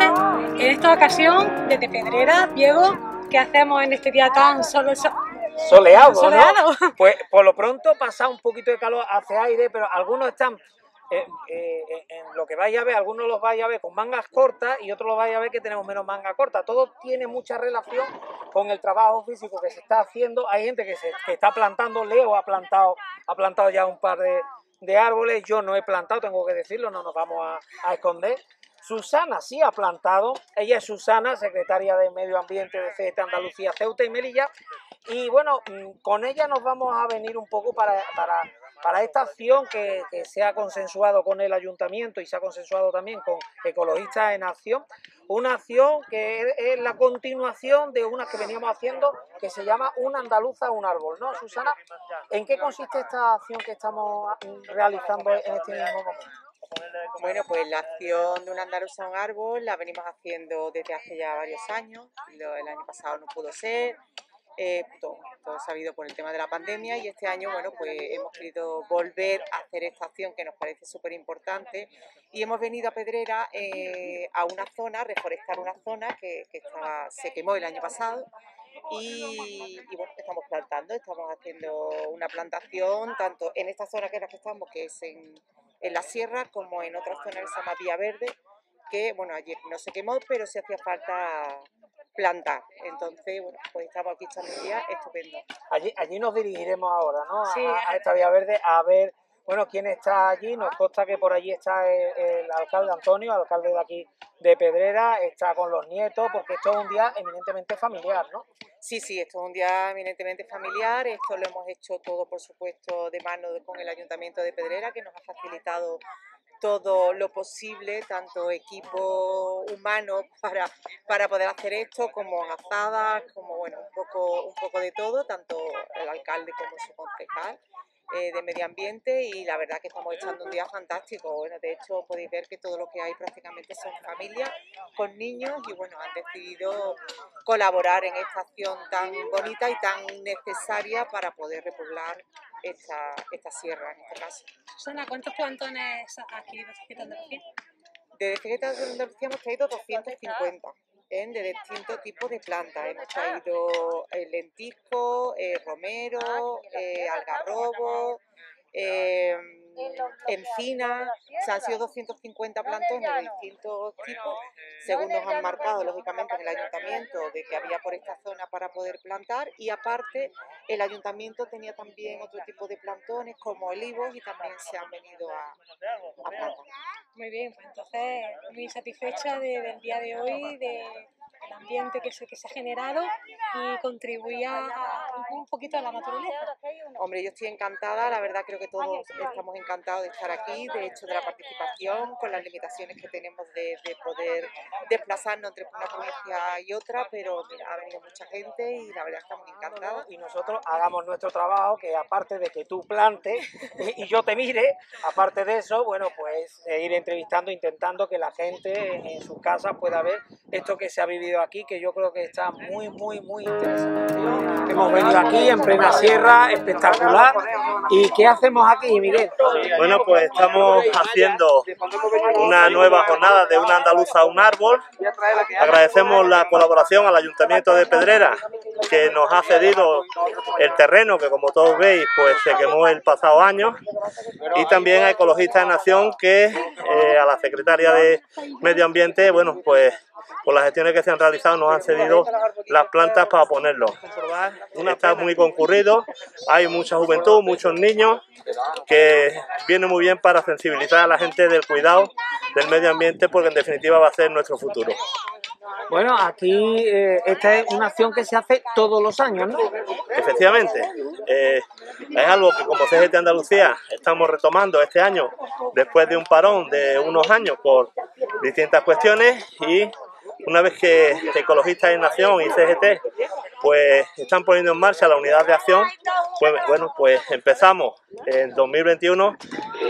noche. En esta ocasión, desde Pedrera, Diego, ¿qué hacemos en este día tan soleado, ¿no? Pues por lo pronto pasa un poquito de calor hacia aire, pero algunos están... en lo que vais a ver, algunos los vais a ver con mangas cortas y otros los vais a ver que tenemos menos manga corta. Todo tiene mucha relación con el trabajo físico que se está haciendo. Hay gente que está plantando. Leo ha plantado ya un par de árboles. Yo no he plantado, tengo que decirlo, no nos vamos a esconder. Susana sí ha plantado. Ella es Susana, secretaria de Medio Ambiente de CGT Andalucía, Ceuta y Melilla. Y bueno, con ella nos vamos a venir un poco para esta acción que se ha consensuado con el ayuntamiento y se ha consensuado también con Ecologistas en Acción, una acción que es la continuación de unas que veníamos haciendo que se llama Una andaluza, un árbol, ¿no, Susana? ¿En qué consiste esta acción que estamos realizando en este mismo momento? Bueno, pues la acción de Una andaluza, un árbol la venimos haciendo desde hace ya varios años. El año pasado no pudo ser. Todo sabido por el tema de la pandemia, y este año, bueno, pues hemos querido volver a hacer esta acción que nos parece súper importante, y hemos venido a Pedrera a una zona, reforestar una zona que se quemó el año pasado, y bueno, estamos haciendo una plantación tanto en esta zona que en la que estamos, que es en la sierra, como en otra zona que se llama Vía Verde, que bueno, ayer no se quemó, pero sí hacía falta plantar. Entonces, bueno, pues estamos aquí esta día estupendo. Allí nos dirigiremos ahora, ¿no? Sí, a esta Vía Verde, a ver, bueno, quién está allí. Nos consta que por allí está el alcalde Antonio, alcalde de aquí de Pedrera, está con los nietos, porque esto es un día eminentemente familiar, ¿no? Sí, esto es un día eminentemente familiar. Esto lo hemos hecho todo, por supuesto, de mano con el Ayuntamiento de Pedrera, que nos ha facilitado todo lo posible, tanto equipo humano para poder hacer esto, como azadas, como bueno, un poco de todo, tanto el alcalde como su concejal de medio ambiente, y la verdad que estamos echando un día fantástico. Bueno, de hecho podéis ver que todo lo que hay prácticamente son familias con niños, y bueno, han decidido colaborar en esta acción tan bonita y tan necesaria para poder repoblar esta sierra, en este caso. Susana, ¿cuántos plantones has adquirido de CGT Andalucía? De CGT Andalucía hemos traído 250 de distintos tipos de plantas. Hemos traído lentisco, romero, algarrobo, encina. Se han sido 250 plantones de distintos tipos, según nos han marcado lógicamente en el ayuntamiento, de que había por esta zona para poder plantar, y aparte el ayuntamiento tenía también otro tipo de plantones como olivos, y también se han venido a plantar. Muy bien, pues entonces muy satisfecha del día de hoy, del ambiente que se ha generado, y contribuía un poquito a la naturaleza. Hombre, yo estoy encantada, la verdad creo que todos estamos encantados de estar aquí, de hecho de la participación, con las limitaciones que tenemos de poder desplazarnos entre una provincia y otra, pero mira, ha venido mucha gente y la verdad estamos encantados. Y nosotros hagamos nuestro trabajo, que aparte de que tú plantes y yo te mire, aparte de eso, bueno, pues ir entrevistando, intentando que la gente en sus casas pueda ver esto que se ha vivido aquí, que yo creo que está muy, muy, muy interesante. Hemos venido aquí en plena sierra, espectacular. ¿Y qué hacemos aquí, Miguel? Bueno, pues estamos haciendo una nueva jornada de Una andaluza, un árbol. Agradecemos la colaboración al Ayuntamiento de Pedrera, que nos ha cedido el terreno, que como todos veis, pues se quemó el pasado año, y también a Ecologistas en Acción, que a la secretaria de Medio Ambiente, bueno, pues por las gestiones que se han realizado nos han cedido las plantas para ponerlo. Está muy concurrido, hay mucha juventud, muchos niños, que viene muy bien para sensibilizar a la gente del cuidado del medio ambiente, porque en definitiva va a ser nuestro futuro. Bueno, aquí esta es una acción que se hace todos los años, ¿no? Efectivamente, es algo que como CGT Andalucía estamos retomando este año, después de un parón de unos años por distintas cuestiones, y una vez que Ecologistas en Acción y CGT pues están poniendo en marcha la unidad de acción, pues bueno, pues empezamos en 2021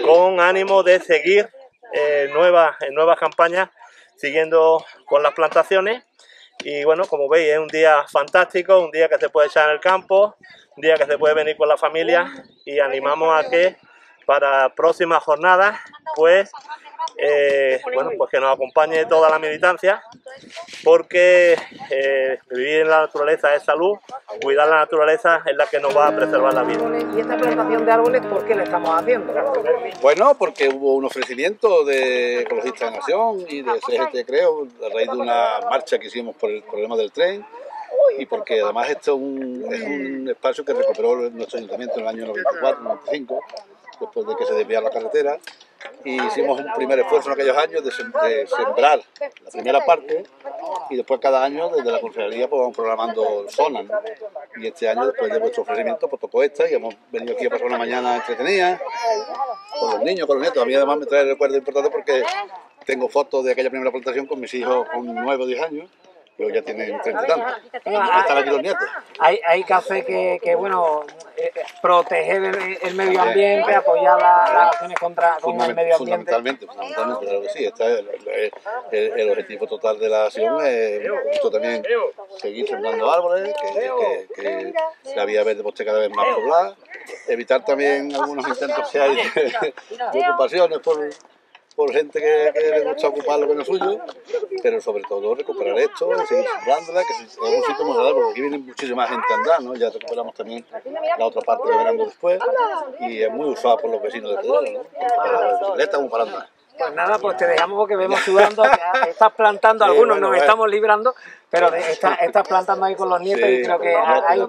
con ánimo de seguir nuevas campañas, siguiendo con las plantaciones. Y bueno, como veis, es un día fantástico, un día que se puede echar en el campo, un día que se puede venir con la familia, y animamos a que para próximas jornadas, pues bueno, pues que nos acompañe toda la militancia, porque vivir en la naturaleza es salud, cuidar la naturaleza es la que nos va a preservar la vida. ¿Y esta plantación de árboles por qué la estamos haciendo? Bueno, porque hubo un ofrecimiento de Ecologistas en Acción y de CGT, creo, a raíz de una marcha que hicimos por el problema del tren, y porque además esto es un espacio que recuperó nuestro ayuntamiento en el año 94-95, después de que se desviara la carretera, y hicimos un primer esfuerzo en aquellos años de sembrar la primera parte, y después cada año desde la consejería pues vamos programando zonas, ¿no? Y este año, después de vuestro ofrecimiento, pues tocó esta, y hemos venido aquí a pasar una mañana entretenida con los niños, con los nietos. A mí además me trae el recuerdo importante porque tengo fotos de aquella primera plantación con mis hijos con 9 o 10 años. Pero ya tienen 30 y tantos. Están aquí los nietos. Hay que hacer que bueno, proteger el medio ambiente, apoyar las acciones contra el medio ambiente. Fundamentalmente, claro que sí. El objetivo total de la acción es justo también seguir sembrando árboles, que la vía verde esté cada vez más poblada, evitar también algunos intentos que hay de ocupaciones por gente que le gusta ocupar lo que no es suyo, pero sobre todo recuperar esto, seguir sembrándola, que es un sitio muy agradable, porque aquí viene muchísima gente a andar, ¿no? Ya recuperamos también la otra parte de verano después, y es muy usada por los vecinos de Pedrera, ¿no? Para bicicletas como para andar. Pues nada, pues te dejamos porque vemos sudando, estás plantando, algunos nos estamos librando, pero estás plantando ahí con los nietos, y creo que ahí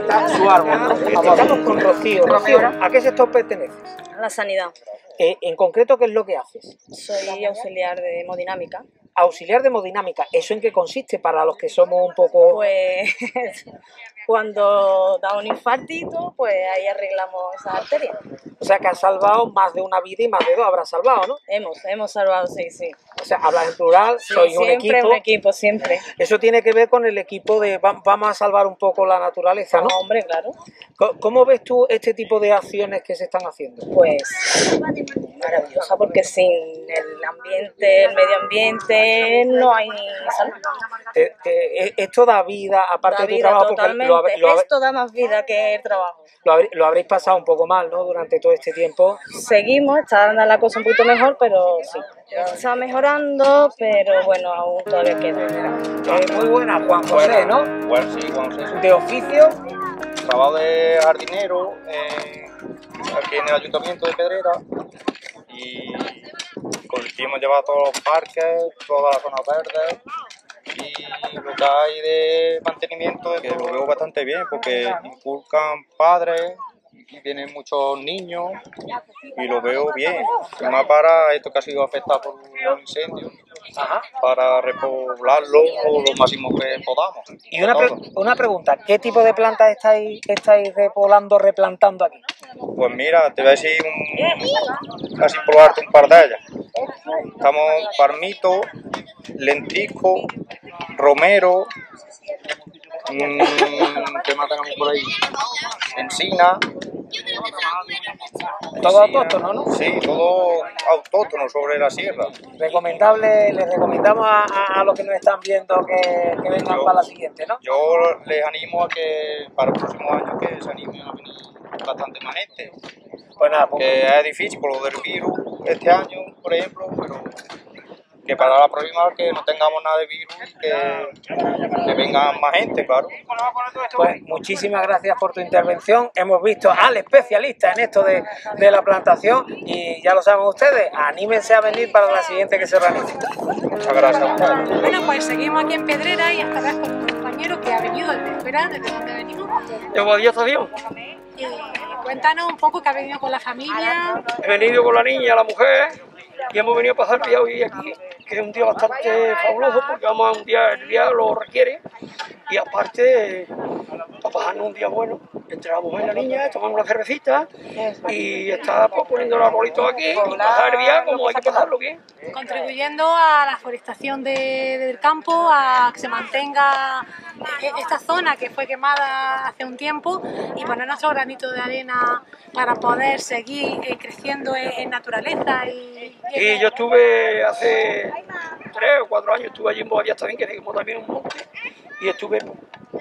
está su árbol, ¿no? Estamos con Rocío. Rocío, ¿a qué sector perteneces? A la sanidad. En concreto, ¿qué es lo que haces? Soy auxiliar de hemodinámica. Auxiliar de hemodinámica, ¿eso en qué consiste para los que somos un poco...? Pues cuando da un infartito, pues ahí arreglamos esa arteria. O sea que has salvado más de una vida y más de dos habrás salvado, ¿no? Hemos salvado, sí. O sea, hablas en plural, sí, sois un equipo. Siempre un equipo, siempre. Eso tiene que ver con el equipo de vamos a salvar un poco la naturaleza, ¿no? Hombre, claro. ¿Cómo ves tú este tipo de acciones que se están haciendo? Pues maravillosa, porque sin el ambiente, el medio ambiente, no hay salud. Esto da vida, aparte de tu trabajo. Totalmente. Esto da más vida que el trabajo. Lo habréis pasado un poco mal, ¿no? Durante todo este tiempo. Seguimos, está dando la cosa un poquito mejor, pero sí. Está mejorando, pero bueno, aún todavía queda. Muy buena, Juan José, ¿no? Bueno, sí, Juan José. De oficio, trabajo de jardinero aquí en el ayuntamiento de Pedrera, y hemos llevado todos los parques, toda la zona verde, y lo que hay de mantenimiento, que lo veo bastante bien porque inculcan padres y tienen muchos niños, y lo veo bien. Más para esto que ha sido afectado por un incendio, para repoblarlo lo máximo que podamos. Y una pregunta, ¿qué tipo de plantas estáis repoblando, replantando aquí? Pues mira, te voy a decir casi probarte un par de ellas. Estamos palmito, lentico, romero, ¿qué más tenemos por ahí? Encina. Todo autóctono, ¿no? Sí, todo autóctono sobre la sierra. Recomendable, les recomendamos a los que nos están viendo que vengan para la siguiente, ¿no? Yo les animo a que para el próximo año que se animen a venir bastante más gente. Pues nada, porque es difícil por lo del virus este año, por ejemplo, pero que para la próxima que no tengamos nada de virus, que venga más gente, claro. Pues muchísimas gracias por tu intervención. Hemos visto al especialista en esto de la plantación, y ya lo saben ustedes, anímense a venir para la siguiente que se organice. Muchas gracias. Bueno, pues seguimos aquí en Pedrera y hasta acá con mi compañero que ha venido desde fuera, desde donde venimos. Cuéntanos un poco que ha venido con la familia. He venido con la niña, la mujer, y hemos venido a pasar el día hoy aquí, que es un día bastante fabuloso porque vamos a el día lo requiere, y aparte para pasarnos un día bueno entre la mujer y la niña, tomamos una cervecita y está pues, poniendo los arbolitos aquí y pasar el día como hay que pasarlo bien. Contribuyendo a la forestación del campo, a que se mantenga esta zona que fue quemada hace un tiempo, y poner nuestro granito de arena para poder seguir creciendo en naturaleza. Y yo estuve hace 3 o 4 años, estuve allí en Boavía también, que tenemos también un monte, y estuve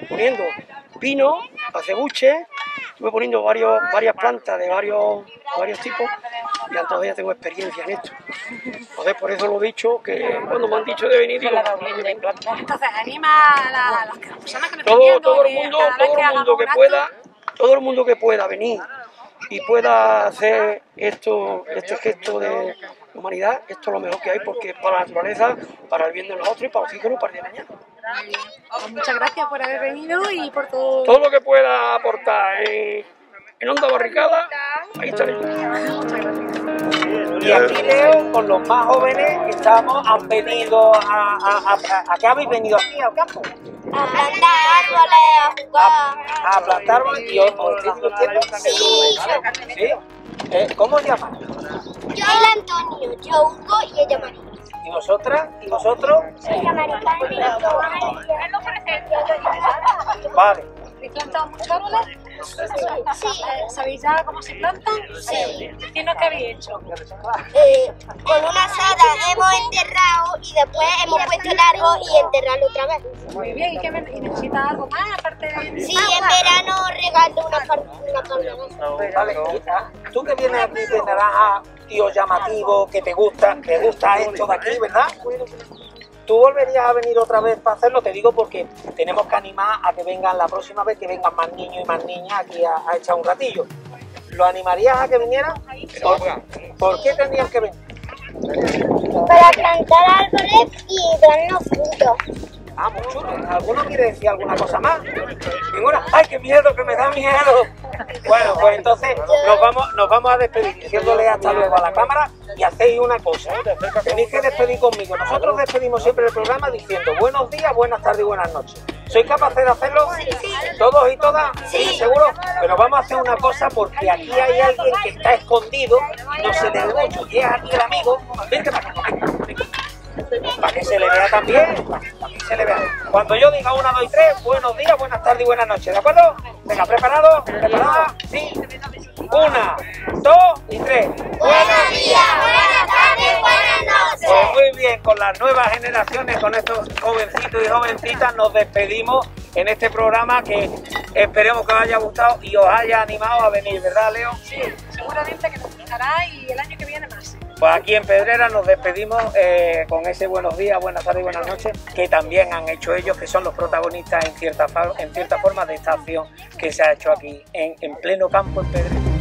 poniendo pino, acebuche, estuve poniendo varias plantas de varios varios tipos, y entonces ya tengo experiencia en esto. Entonces por eso lo he dicho, que cuando me han dicho de venir, digo, entonces anima a las personas que me están viendo, todo el mundo que pueda venir y pueda hacer este gesto de humanidad, esto es lo mejor que hay, porque es para la naturaleza, para el bien de nosotros y para los hijos y para el día de mañana. Pues muchas gracias por haber venido y por todo. Todo lo que pueda aportar en Onda Barricada, ahí estaré. Muchas gracias. Y aquí Leo, con los más jóvenes que estamos, han venido ¿a qué habéis venido aquí al campo? A plantar árboles. A plantar árboles. Y ¿cómo os llamáis? Yo el Antonio, yo Hugo y ella María. ¿Y vosotras? ¿Y vosotros? Soy María Carmen. Vale. ¿Habéis plantado muchos árboles? Sí. ¿Sabéis ya cómo se plantan? Sí. Decidnos qué habéis hecho. Con una seda hemos enterrado y después hemos puesto el árbol y enterrarlo otra vez. Muy bien. ¿Y necesitas algo más aparte de...? Sí, en verano regalo una parte. Vale. Tú que vienes aquí de naranja, tío llamativo, que te gusta esto de aquí, ¿verdad? ¿Tú volverías a venir otra vez para hacerlo? Te digo porque tenemos que animar a que vengan la próxima vez, que vengan más niños y más niñas aquí a echar un ratillo. ¿Lo animarías a que vinieran? ¿Por qué tendrían que venir? Para plantar árboles y darnos frutos. Ah, muy chulo. ¿Alguno quiere decir alguna cosa más? ¿Ninguna? ¡Ay, qué miedo, que me da miedo! Bueno, pues entonces nos vamos a despedir diciéndole hasta luego a la cámara, y hacéis una cosa. Tenéis que despedir conmigo. Nosotros despedimos siempre el programa diciendo buenos días, buenas tardes y buenas noches. ¿Sois capaces de hacerlo? Sí. ¿Todos y todas? Sí. ¿Seguro? Pero vamos a hacer una cosa, porque aquí hay alguien que está escondido, no se le ve mucho, y es aquí el amigo. Vente para acá, para que se le vea también, para que se le vea. Cuando yo diga 1, 2 y 3, buenos días, buenas tardes y buenas noches, ¿de acuerdo? Venga, ¿preparados? ¿Preparada? Sí. 1, 2 y 3. Buenos días, buenas tardes, buenas noches. Pues muy bien, con las nuevas generaciones, con estos jovencitos y jovencitas, nos despedimos en este programa que esperemos que os haya gustado y os haya animado a venir, ¿verdad, Leo? Sí, seguramente que nos gustará, y el año que viene más. Pues aquí en Pedrera nos despedimos con ese buenos días, buenas tardes y buenas noches que también han hecho ellos, que son los protagonistas en cierta forma de esta acción que se ha hecho aquí, en pleno campo en Pedrera.